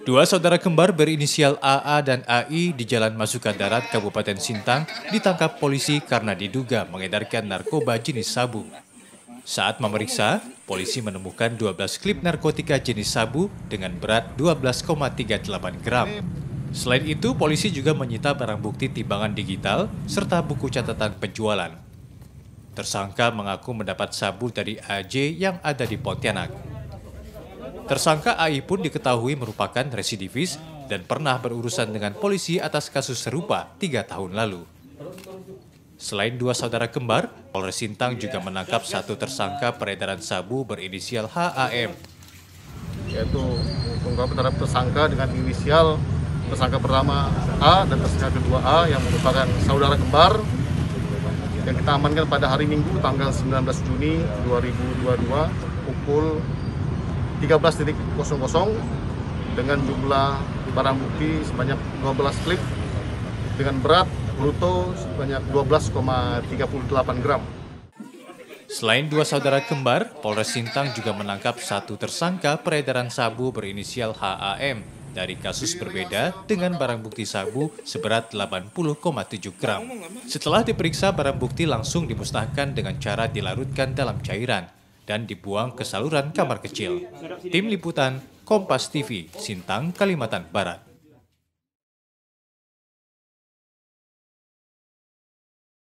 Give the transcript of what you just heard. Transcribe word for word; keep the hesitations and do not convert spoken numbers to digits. Dua saudara kembar berinisial A A dan A I di Jalan Masuka Darat, Kabupaten Sintang, ditangkap polisi karena diduga mengedarkan narkoba jenis sabu. Saat memeriksa, polisi menemukan dua belas klip narkotika jenis sabu dengan berat dua belas koma tiga delapan gram. Selain itu, polisi juga menyita barang bukti timbangan digital serta buku catatan penjualan. Tersangka mengaku mendapat sabu dari A J yang ada di Pontianak. Tersangka A I pun diketahui merupakan residivis dan pernah berurusan dengan polisi atas kasus serupa tiga tahun lalu. Selain dua saudara kembar, Polres Sintang juga menangkap satu tersangka peredaran sabu berinisial H A M. Yaitu pengungkapan terhadap tersangka dengan inisial tersangka pertama A dan tersangka kedua A yang merupakan saudara kembar yang kita amankan pada hari Minggu tanggal sembilan belas Juni dua ribu dua puluh dua pukul tiga belas nol nol dengan jumlah barang bukti sebanyak dua belas klip dengan berat bruto sebanyak dua belas koma tiga delapan gram. Selain dua saudara kembar, Polres Sintang juga menangkap satu tersangka peredaran sabu berinisial H A M dari kasus berbeda dengan barang bukti sabu seberat delapan puluh koma tujuh gram. Setelah diperiksa, barang bukti langsung dimusnahkan dengan cara dilarutkan dalam cairan dan dibuang ke saluran kamar kecil. Tim Liputan, Kompas T V, Sintang, Kalimantan Barat.